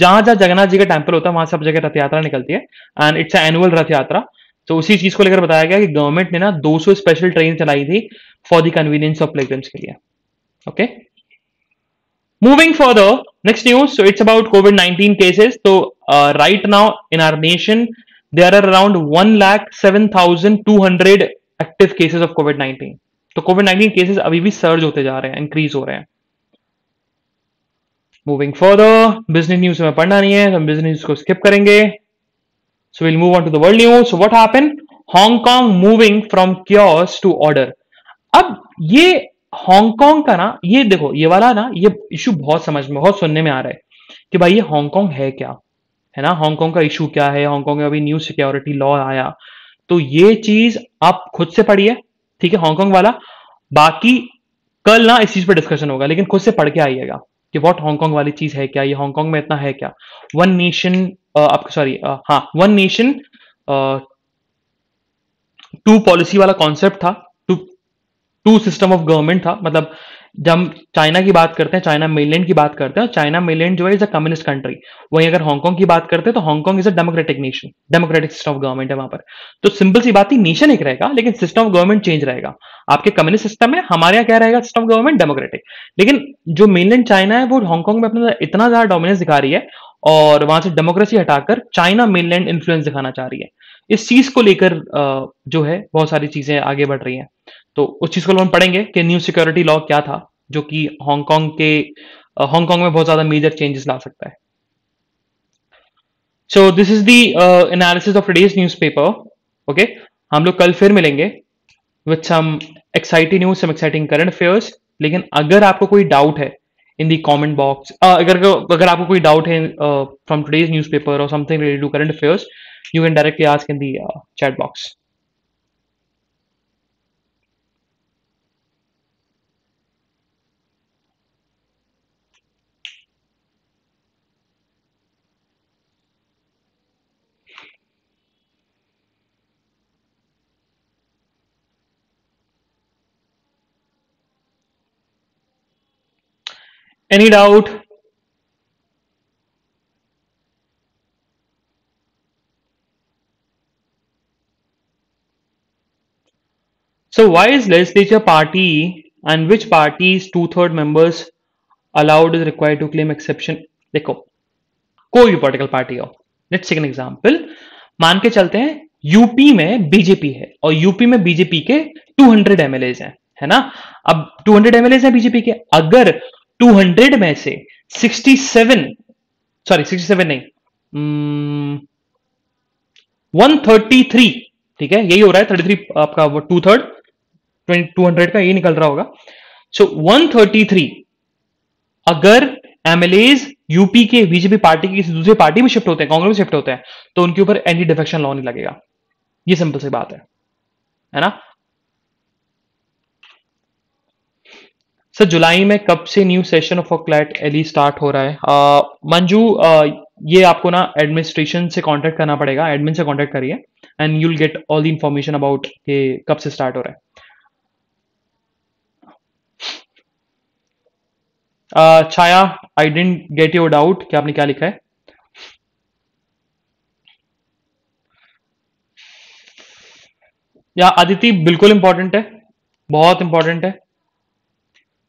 जहां जगन्नाथ जी का टेम्पल होता है वहां सब जगह रथ यात्रा निकलती है एंड इट्स एनुअल रथ यात्रा। तो उसी चीज को लेकर बताया गया कि गवर्नमेंट ने ना 200 स्पेशल ट्रेन चलाई थी for the convenience of pilgrims के लिए। Okay, moving further, next news, so it's about कोविड-19 केसेस। तो right now in our nation there are around 1,07,200 active cases of कोविड-19। तो कोविड-19 केसेस अभी भी सर्ज होते जा रहे हैं, इंक्रीज हो रहे हैं। मूविंग फॉरदर, बिजनेस न्यूज में पढ़ना नहीं है, हम बिजनेस न्यूज को स्किप करेंगे। So we'll move on to the world news. So what happened? Hong Kong moving from chaos to order. अब ये हांगकांग का ना, ये देखो ये वाला ना, ये इशू बहुत समझ में, बहुत सुनने में आ रहा है कि भाई ये हांगकांग है क्या, है ना, हांगकांग का इशू क्या है। हांगकांग में अभी न्यू सिक्योरिटी लॉ आया, तो ये चीज आप खुद से पढ़िए, ठीक है, हांगकांग वाला। बाकी कल ना इस चीज पर डिस्कशन होगा, लेकिन खुद से पढ़ के आइएगा कि वॉट हांगकांग वाली चीज है क्या, ये हांगकांग में इतना है क्या। वन नेशन टू पॉलिसी वाला कॉन्सेप्ट था, टू सिस्टम ऑफ गवर्नमेंट था। मतलब जब हम चाइना की बात करते हैं, चाइना मेनलैंड की बात करते हैं, चाइना मेनलैंड जो है इज अ कम्युनिस्ट कंट्री, वहीं अगर हांगकांग की बात करते हैं तो Hong Kong is a democratic nation, democratic system of government है वहां पर। तो सिंपल सी बात थी, नेशन एक रहेगा लेकिन सिस्टम ऑफ गवर्नमेंट चेंज रहेगा। आपके कम्युनिस्ट सिस्टम है, हमारे यहाँ क्या रहेगा, सिस्टम ऑफ गवर्नमेंट डेमोक्रेटिक। लेकिन जो मेनलैंड चाइना है वो हांगकांग में अपना इतना ज्यादा डोमिनेंस दिखा रही है और वहां से डेमोक्रेसी हटाकर चाइना मेनलैंड इन्फ्लुएंस दिखाना चाह रही है। इस चीज को लेकर जो है बहुत सारी चीजें आगे बढ़ रही हैं, तो उस चीज को हम पढ़ेंगे कि न्यू सिक्योरिटी लॉ क्या था जो कि हांगकांग में बहुत ज्यादा मेजर चेंजेस ला सकता है। So this is the analysis of today's newspaper. Okay, हम लोग कल फिर मिलेंगे with some exciting news, some exciting current affairs. लेकिन अगर आपको कोई डाउट है इन दी कॉमेंट बॉक्स, अगर आपको कोई डाउट है फ्रॉम टुडेज न्यूज़पेपर और something related to current affairs, you can directly ask in the chat box. Any doubt? So why is legislature party and which party's 2/3 members allowed is required to claim exception? देखो कोई भी पॉलिटिकल पार्टी हो, लेट्स टेक एन एग्जांपल. मान के चलते हैं यूपी में बीजेपी है और यूपी में बीजेपी के 200 MLA हैं, है ना. अब 200 MLA हैं बीजेपी के, अगर 200 में से 133, ठीक है, यही हो रहा है 33 आपका वो 2/3 200 का ये निकल रहा होगा. सो 133 अगर एमएलएज यूपी के बीजेपी पार्टी की किसी दूसरी पार्टी में शिफ्ट होते हैं, कांग्रेस में शिफ्ट होते हैं, तो उनके ऊपर एंटी डिफेक्शन लॉ नहीं लगेगा. ये सिंपल सी बात है ना. सर जुलाई में कब से new session of CLAT Eli start हो रहा है? मंजू, ये आपको ना एडमिनिस्ट्रेशन से कांटेक्ट करना पड़ेगा, एडमिन से कांटेक्ट करिए and you will get all the information about ये कब से स्टार्ट हो रहा है. Chhaya, I didn't get your doubt, क्या आपने क्या लिखा है? या आदिति, बिल्कुल इंपॉर्टेंट है, बहुत इंपॉर्टेंट है.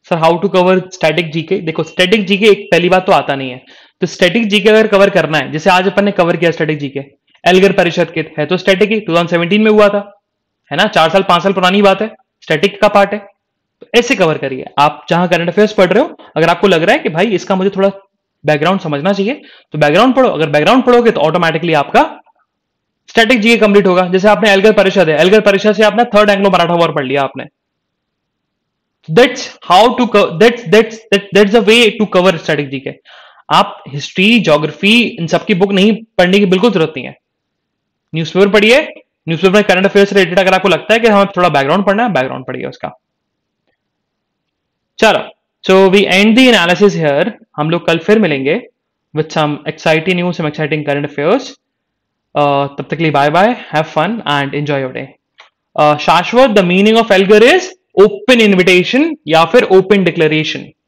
Sir how to cover static GK? देखो स्टैटिक जीके एक पहली बात तो आता नहीं है, तो स्टैटिक जीके अगर कवर करना है, जैसे आज अपन ने कवर किया स्टैटिक जीके, एल्गर परिषद के है तो स्टैटिक 2017 में हुआ था, है ना, 4 साल 5 साल पुरानी बात है, स्टैटिक का पार्ट है. तो ऐसे कवर करिए आप जहां करंट अफेयर्स पढ़ रहे हो. अगर आपको लग रहा है कि भाई इसका मुझे थोड़ा बैकग्राउंड समझना चाहिए तो बैकग्राउंड पढ़ो. अगर बैकग्राउंड पढ़ोगे तो ऑटोमेटिकली आपका स्टैटिक जीके कंप्लीट होगा. जैसे आपने एल्गर परिषद है, एल्गर परिषद से आपने थर्ड एंग्लो मराठा वॉर पढ़ लिया आपने. That's how to cover, that's the way to cover static GK. आप हिस्ट्री, ज्योग्राफी, इन सब की बुक नहीं पढ़ने की बिल्कुल जरूरत नहीं है. न्यूज़पेपर पढ़िए, न्यूज़पेपर में करंट अफेयर्स रिलेटेड अगर आपको लगता है कि हमें थोड़ा बैकग्राउंड पढ़ना है, बैकग्राउंड पढ़िए उसका. चलो, so we end the analysis here. हम लोग कल फिर मिलेंगे with some exciting news, some exciting current affairs. तब तक के लिए bye bye, have fun and enjoy your day. Shashwat, the meaning of Elgar is open invitation या फिर ओपन डिक्लेरेशन.